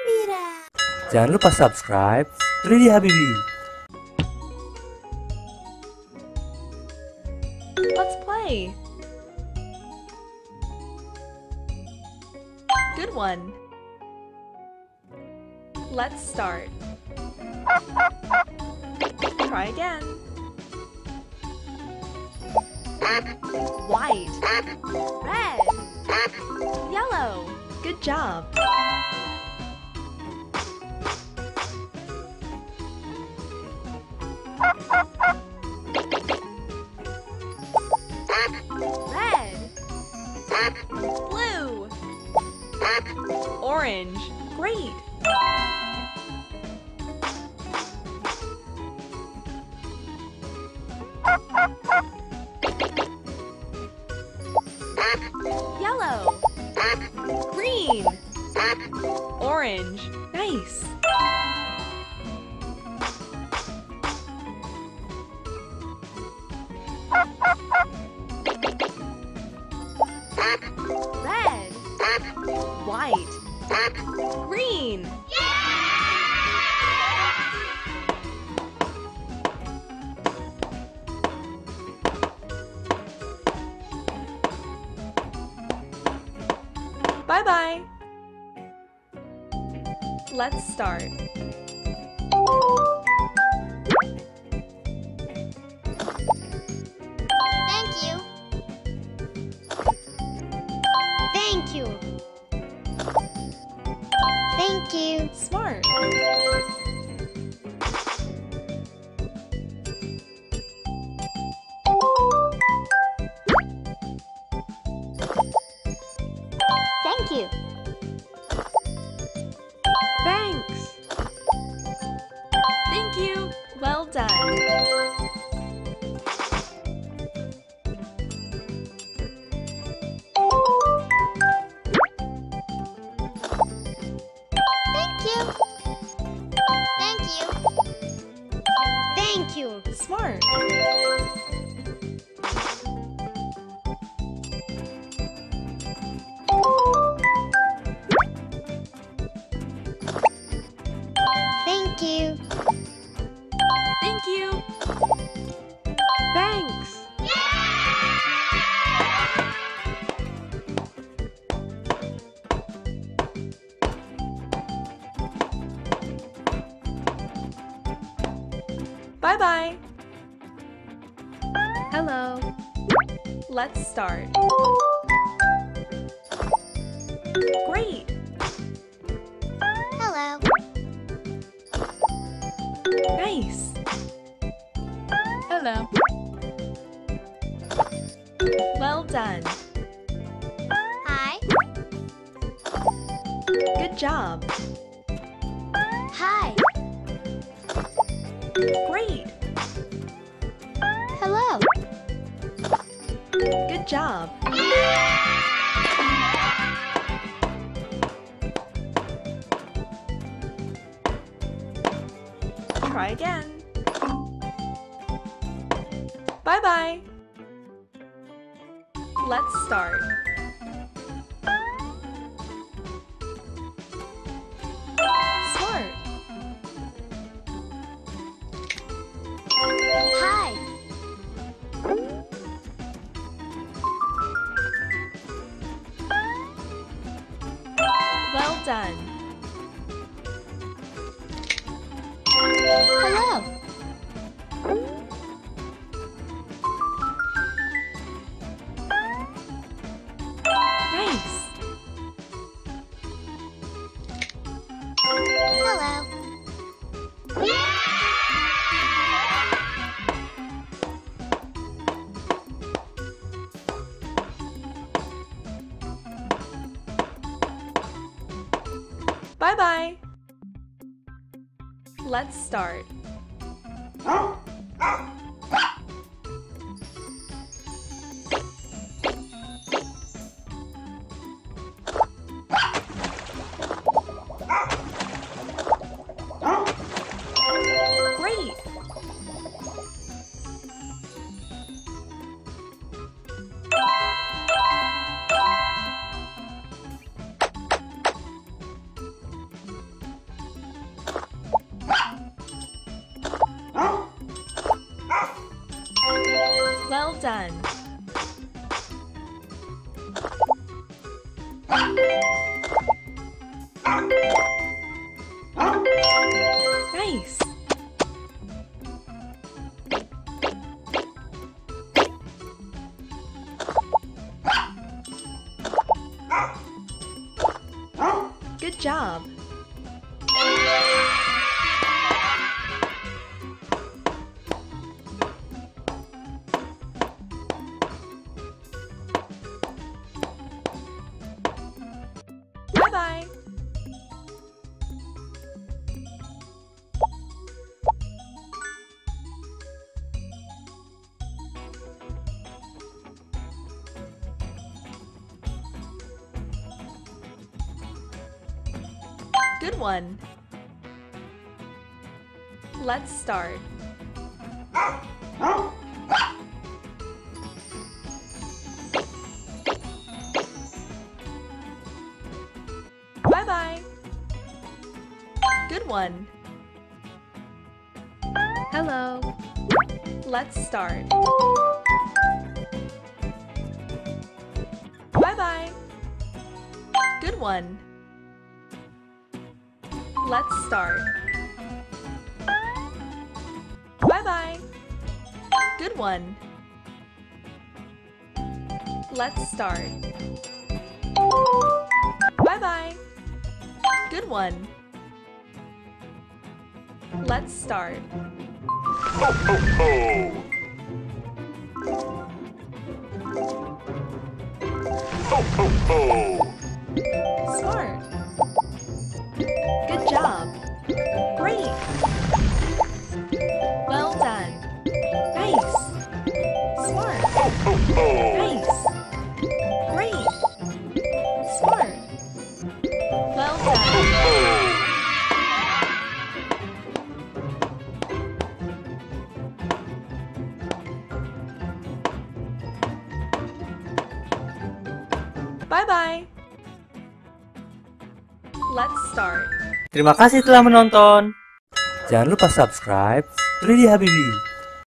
Gembira. Jangan lupa subscribe 3D Habibi. Let's play. Good one. Let's start. Try again. White, red, yellow. Good job. Red, blue, orange. Great. Yellow, green, orange. Nice. Red, white, green. Bye-bye. Let's start. Thank you. Thank you. Thank you. Smart. Thank you. Thanks. Thank you. Well done. Thank you. Thank you. Thank you. Smart. Thank you. Thank you. Thanks. Bye-bye. Hello. Let's start. Great. Hello. Nice. Hello. Well done. Hi. Good job. Hi. Great. Hello. Good job. Try again. Bye-bye. Let's start. Smart. Hi. Well done. Hello. Nice. Hello. Bye-bye. Let's start. Great. done. Nice. Good job. Bye-bye. Good one. Let's start. Bye-bye. Good one. Hello. Let's start. Bye-bye. Good one. Let's start. Bye-bye. Good one. Let's start. Bye-bye. Good one. Let's start. Ho, ho, ho. Ho, ho, ho. Smart. Good job. Great. Well done. Nice. Smart. Ho, ho, ho. Nice. Bye-bye. Let's start. Terima kasih telah menonton. Jangan lupa subscribe 3D Habibi.